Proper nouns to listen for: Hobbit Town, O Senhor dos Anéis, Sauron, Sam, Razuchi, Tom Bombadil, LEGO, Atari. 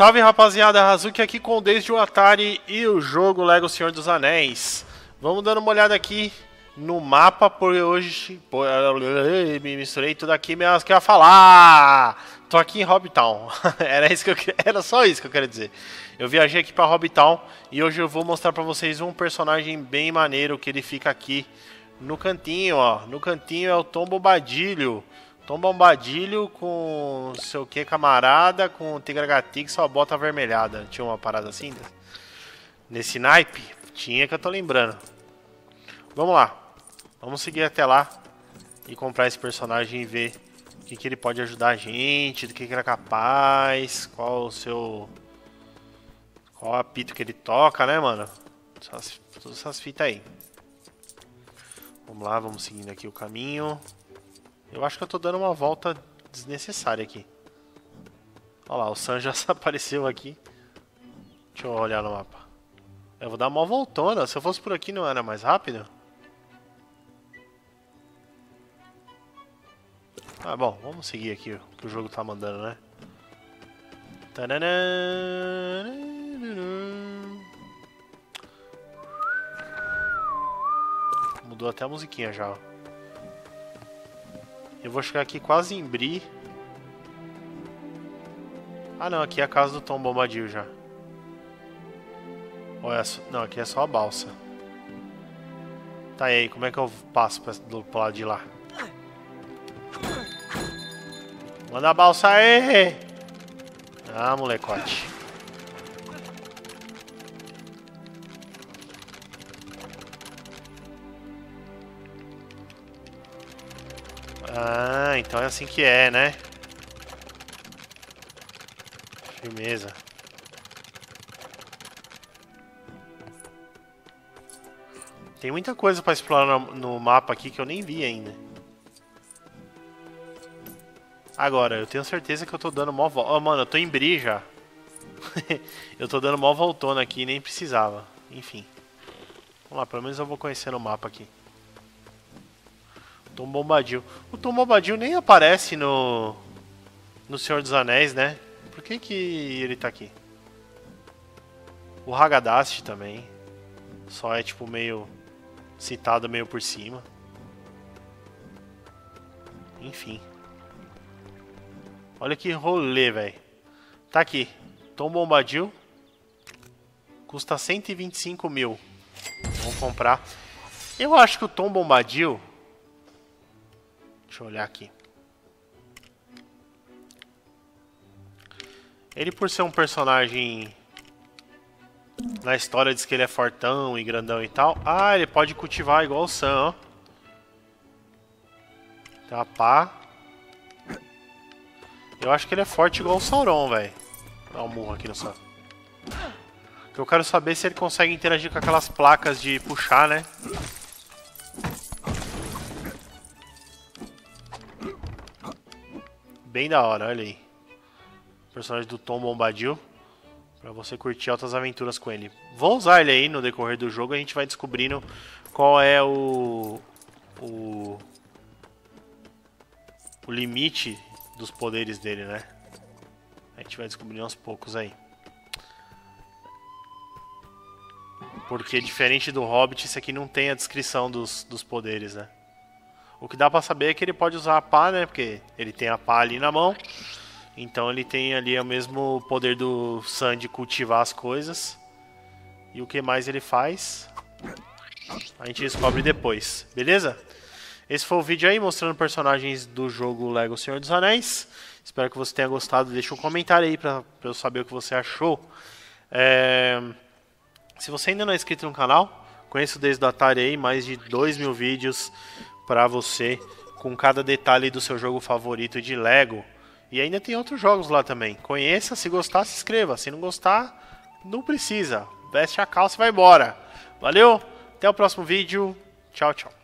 Salve rapaziada, Razuchi aqui com Desde o Atari e o jogo Lego O Senhor dos Anéis. Vamos dando uma olhada aqui no mapa, porque hoje... me misturei tudo aqui, mas que eu ia falar... Tô aqui em Hobbit Town. Era só isso que eu quero dizer. Eu viajei aqui pra Hobbit Town e hoje eu vou mostrar pra vocês um personagem bem maneiro que ele fica aqui no cantinho, ó. No cantinho é o Tom Bombadil. Tom Bombadil com não sei o que, camarada, com tigragati que só bota avermelhada. Tinha uma parada assim? Nesse naipe? Tinha, que eu tô lembrando. Vamos lá. Vamos seguir até lá e comprar esse personagem e ver o que, que ele pode ajudar a gente, do que ele é capaz, qual o seu... qual apito que ele toca, né, mano? Todas essas fitas aí. Vamos lá, vamos seguindo aqui o caminho. Eu acho que eu tô dando uma volta desnecessária aqui. Olha lá, o Sam já apareceu aqui. Deixa eu olhar no mapa. Eu vou dar uma voltona. Se eu fosse por aqui não era mais rápido? Ah, bom, vamos seguir aqui o que o jogo tá mandando, né? Mudou até a musiquinha já, ó. Eu vou chegar aqui quase em Bri. Ah não, aqui é a casa do Tom Bombadil já. Ou é só... não, aqui é só a balsa. Tá, e aí, como é que eu passo pro lado de lá? Manda a balsa aí! Ah, molecote. Ah, então é assim que é, né? Firmeza. Tem muita coisa pra explorar no mapa aqui que eu nem vi ainda. Agora, eu tenho certeza que eu tô dando mó volta. Oh, mano, eu tô em Bri já. Eu tô dando mó voltona aqui, nem precisava. Enfim. Vamos lá, pelo menos eu vou conhecendo o mapa aqui. Tom Bombadil. O Tom Bombadil nem aparece no Senhor dos Anéis, né? Por que que ele tá aqui? O Hagadast também. Só é tipo meio citado meio por cima. Enfim. Olha que rolê, velho. Tá aqui. Tom Bombadil. Custa 125 mil. Vamos comprar. Eu acho que o Tom Bombadil... deixa eu olhar aqui. Ele, por ser um personagem... na história diz que ele é fortão e grandão e tal. Ah, ele pode cultivar igual o Sam, ó. Tem uma pá. Eu acho que ele é forte igual o Sauron, velho. Dá um murro aqui no Sam. Eu quero saber se ele consegue interagir com aquelas placas de puxar, né? Bem da hora, olha aí. Personagem do Tom Bombadil. Pra você curtir altas aventuras com ele. Vou usar ele aí no decorrer do jogo. A gente vai descobrindo qual é o limite dos poderes dele, né? A gente vai descobrindo aos poucos aí. Porque diferente do Hobbit, esse aqui não tem a descrição dos poderes, né? O que dá pra saber é que ele pode usar a pá, né? Porque ele tem a pá ali na mão. Então ele tem ali o mesmo poder do Sam de cultivar as coisas. E o que mais ele faz, a gente descobre depois, beleza? Esse foi o vídeo aí mostrando personagens do jogo Lego O Senhor dos Anéis. Espero que você tenha gostado. Deixa um comentário aí pra eu saber o que você achou. Se você ainda não é inscrito no canal, conheço desde o Atari aí, mais de 2.000 vídeos para você, com cada detalhe do seu jogo favorito de Lego. E ainda tem outros jogos lá também. Conheça, se gostar, se inscreva. Se não gostar, não precisa. Veste a calça e vai embora. Valeu, até o próximo vídeo. Tchau, tchau.